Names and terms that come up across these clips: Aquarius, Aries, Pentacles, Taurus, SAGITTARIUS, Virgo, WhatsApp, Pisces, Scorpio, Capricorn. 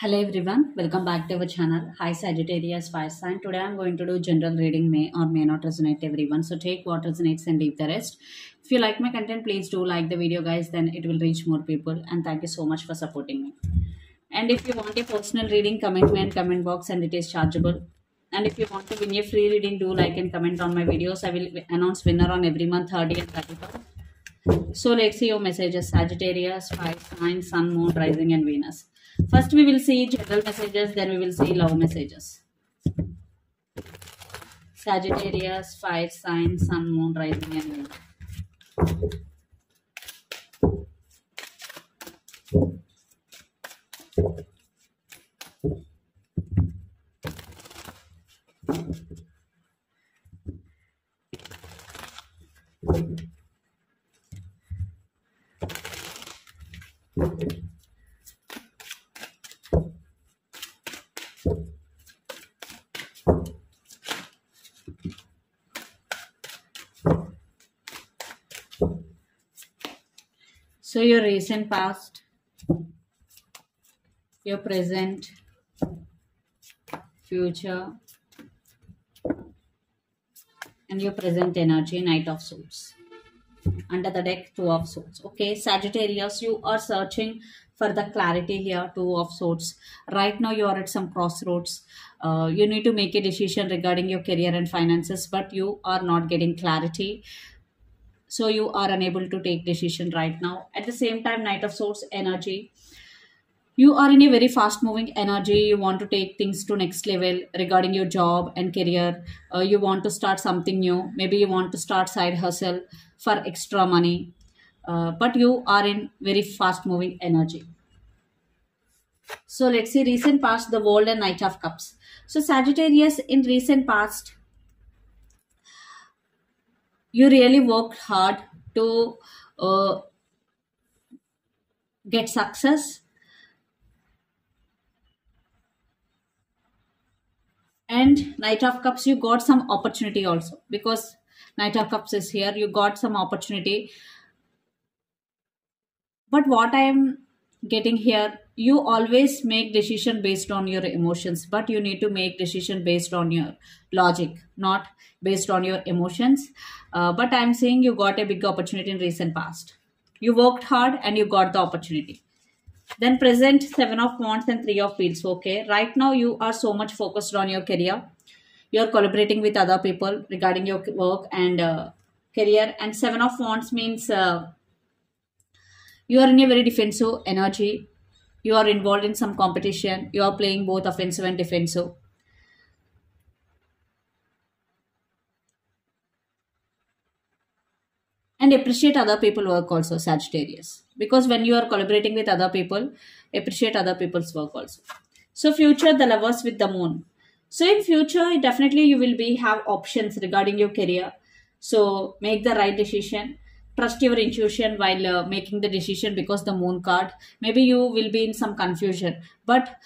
Hello everyone, welcome back to our channel. Hi Sagittarius fire sign. Today I'm going to do general reading. May or may not resonate everyone, so take what resonates and leave the rest. If you like my content, please do like the video guys, then it will reach more people, and thank you so much for supporting me. And if you want a personal reading, comment me in comment box, and it is chargeable. And if you want to win a free reading, do like and comment on my videos. I will announce winner on every month, 30 and 31st. So let's see your messages, Sagittarius fire sign, sun, moon, rising and Venus. First we will see general messages, then we will see love messages. Sagittarius, fire sign, sun, moon, rising and moon. So your recent past, your present, future, and your present energy, Knight of Swords. Under the deck, Two of Swords. Okay, Sagittarius, you are searching for the clarity here, Two of Swords. Right now you are at some crossroads. You need to make a decision regarding your career and finances, but you are not getting clarity. So you are unable to take decision right now. At the same time, Knight of Swords energy. You are in a very fast moving energy. You want to take things to next level regarding your job and career. You want to start something new. Maybe you want to start side hustle for extra money. But you are in very fast moving energy. So let's see recent past, the World and Knight of Cups. So Sagittarius, in recent past, you really worked hard to get success. And Knight of Cups, you got some opportunity also, because Knight of Cups is here. You got some opportunity. But what I am getting here, you always make decision based on your emotions, but you need to make decision based on your logic, not based on your emotions. But I am saying you got a big opportunity in recent past. You worked hard and you got the opportunity. Then present, Seven of Wands and Three of Wands. Okay, right now you are so much focused on your career. You are collaborating with other people regarding your work and career. And Seven of Wands means you are in a very defensive energy. You are involved in some competition. You are playing both offensive and defensive. And appreciate other people's work also, Sagittarius. Because when you are collaborating with other people, appreciate other people's work also. So future, the Lovers with the Moon. So in future, definitely you will have options regarding your career. So make the right decision. Trust your intuition while making the decision, because the Moon card, maybe you will be in some confusion, but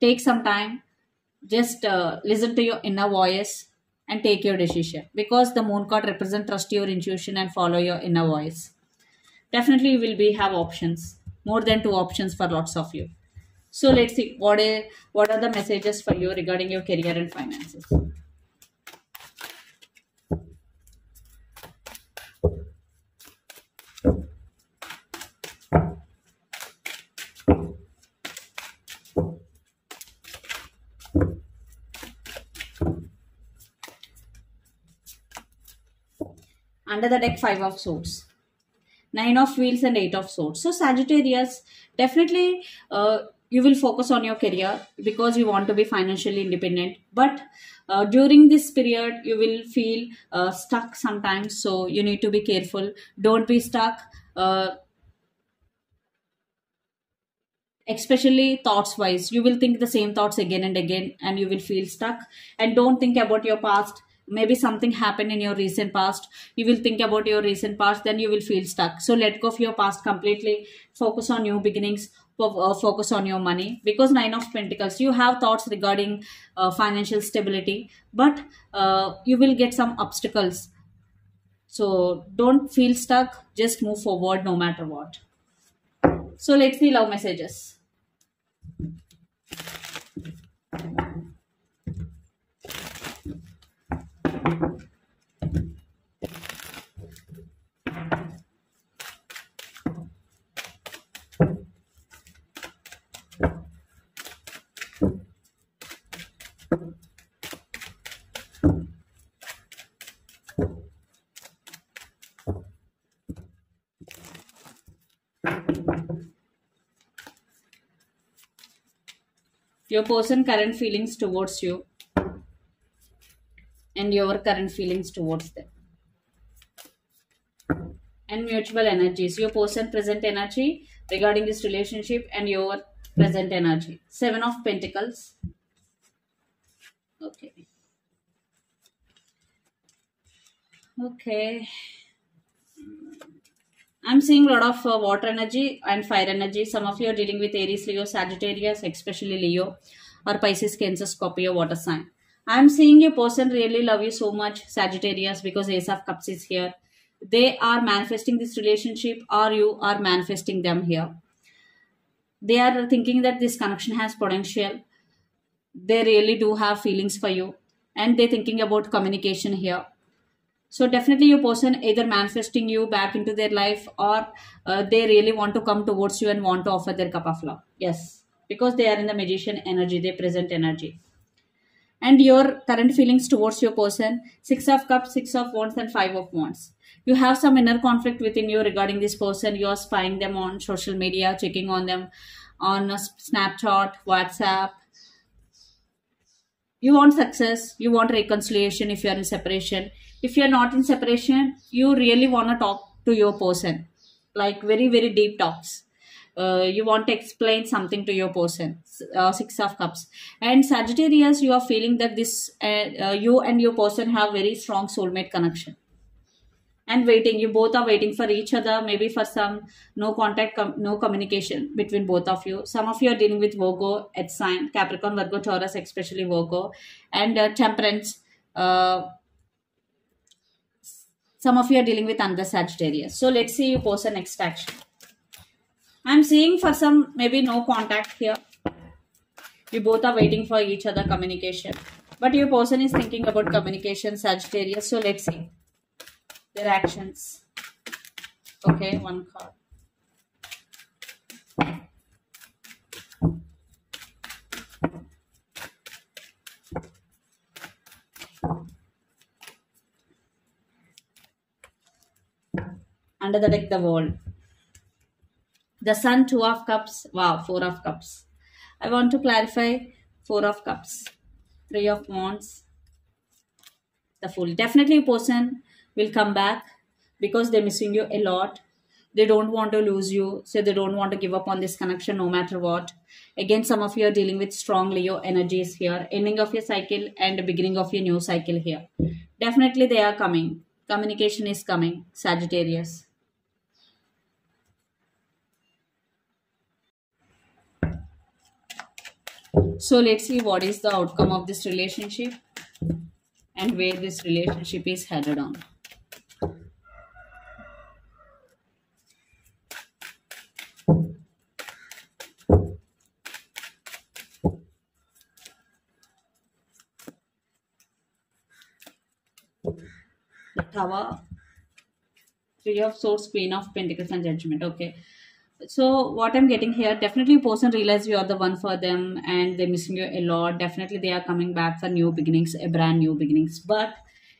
take some time, just listen to your inner voice and take your decision, because the Moon card represents trust your intuition and follow your inner voice. Definitely you will have options, more than two options for lots of you. So let's see what are the messages for you regarding your career and finances. Under the deck, Five of Swords, Nine of Wands and Eight of Swords. So Sagittarius, definitely you will focus on your career, because you want to be financially independent. But during this period, you will feel stuck sometimes. So you need to be careful. Don't be stuck. Especially thoughts wise. You will think the same thoughts again and again, and you will feel stuck. And don't think about your past. Maybe something happened in your recent past. You will think about your recent past, then you will feel stuck. So let go of your past completely. Focus on new beginnings. Focus on your money. Because Nine of Pentacles, you have thoughts regarding financial stability, but you will get some obstacles. So don't feel stuck. Just move forward no matter what. So let's see love messages. Your person current feelings towards you and your current feelings towards them. And mutual energies. Your person present energy regarding this relationship and your present energy. 7 of Pentacles. Okay. Okay. I'm seeing a lot of water energy and fire energy. Some of you are dealing with Aries, Leo, Sagittarius, especially Leo or Pisces, Cancer, Scorpio, water sign. I'm seeing your person really love you so much, Sagittarius, because Ace of Cups is here. They are manifesting this relationship or you are manifesting them here. They are thinking that this connection has potential. They really do have feelings for you and they're thinking about communication here. So definitely your person either manifesting you back into their life or they really want to come towards you and want to offer their cup of love. Yes, because they are in the Magician energy, they present energy. And your current feelings towards your person, 6 of Cups, 6 of Wands and 5 of Wands. You have some inner conflict within you regarding this person. You are spying them on social media, checking on them on Snapchat, WhatsApp. You want success, you want reconciliation if you are in separation. If you are not in separation, you really want to talk to your person, like very, very deep talks. You want to explain something to your person, 6 of Cups. And Sagittarius, you are feeling that this you and your person have very strong soulmate connection. And waiting, you both are waiting for each other, maybe for some no contact, no communication between both of you. Some of you are dealing with Virgo, Earth sign, Capricorn, Virgo, Taurus, especially Virgo, and Temperance. Some of you are dealing with another Sagittarius. So let's see your person next action. I'm seeing for some maybe no contact here. You both are waiting for each other communication, but your person is thinking about communication, Sagittarius. So let's see their actions. Okay, one card. Under the deck, the world. The sun, 2 of Cups. Wow, 4 of Cups. I want to clarify 4 of Cups. 3 of Wands. The Fool. Definitely a person will come back because they're missing you a lot. They don't want to lose you, so they don't want to give up on this connection no matter what. Again, some of you are dealing with strong Leo energies here. Ending of your cycle and the beginning of your new cycle here. Definitely they are coming. Communication is coming, Sagittarius. So let's see what is the outcome of this relationship and where this relationship is headed on. Tower, 3 of Swords, Queen of Pentacles and Judgment. Okay, so what I'm getting here, definitely a person realizes you are the one for them and they're missing you a lot. Definitely they are coming back for new beginnings, a brand new beginnings. But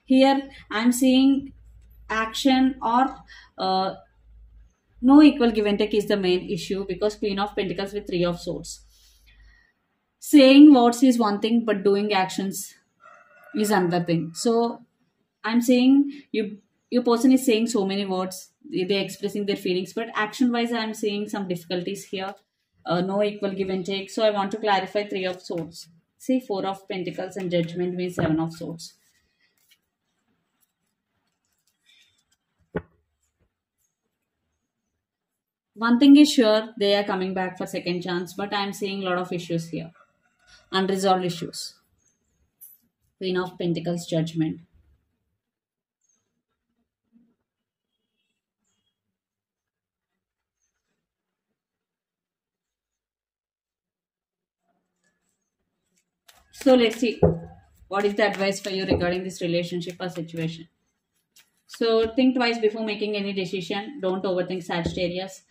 here I'm seeing action or no equal give and take is the main issue, because Queen of Pentacles with 3 of Swords. Saying words is one thing, but doing actions is another thing. So I'm saying your person is saying so many words, they're expressing their feelings, but action-wise I'm seeing some difficulties here, no equal give and take. So I want to clarify 3 of Swords. See, 4 of Pentacles and Judgment means 7 of Swords. One thing is sure, they are coming back for second chance, but I'm seeing a lot of issues here, unresolved issues. Queen of Pentacles, Judgment. So let's see what is the advice for you regarding this relationship or situation. So think twice before making any decision. Don't overthink, Sagittarius.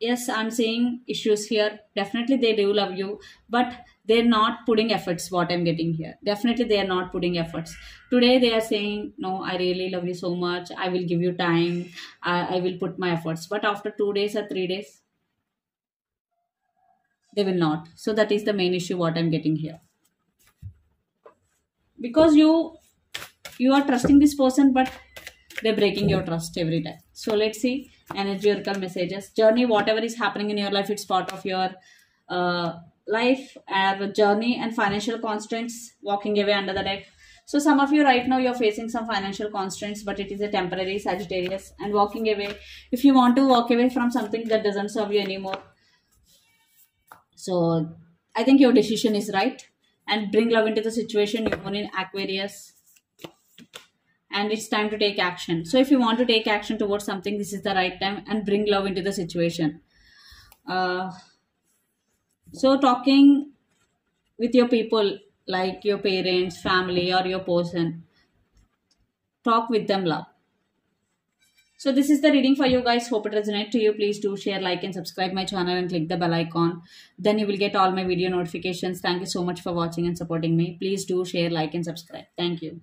Yes, I'm seeing issues here. Definitely they do love you, but they're not putting efforts, what I'm getting here. Definitely they are not putting efforts. Today they are saying, no, I really love you so much. I will give you time. I will put my efforts. But after 2 days or 3 days, they will not. So that is the main issue what I'm getting here. Because you are trusting this person, but they're breaking your trust every time. So let's see. Energetical messages. Journey, whatever is happening in your life, it's part of your life. Journey and financial constraints, walking away under the deck. So some of you right now, you're facing some financial constraints, but it is a temporary, Sagittarius, and walking away. If you want to walk away from something that doesn't serve you anymore, so I think your decision is right. And bring love into the situation. You're born in Aquarius. And it's time to take action. So if you want to take action towards something, this is the right time, and bring love into the situation. So talking with your people, like your parents, family, or your person, talk with them love. So this is the reading for you guys. Hope it resonates to you. Please do share, like, and subscribe my channel, and click the bell icon. Then you will get all my video notifications. Thank you so much for watching and supporting me. Please do share, like, and subscribe. Thank you.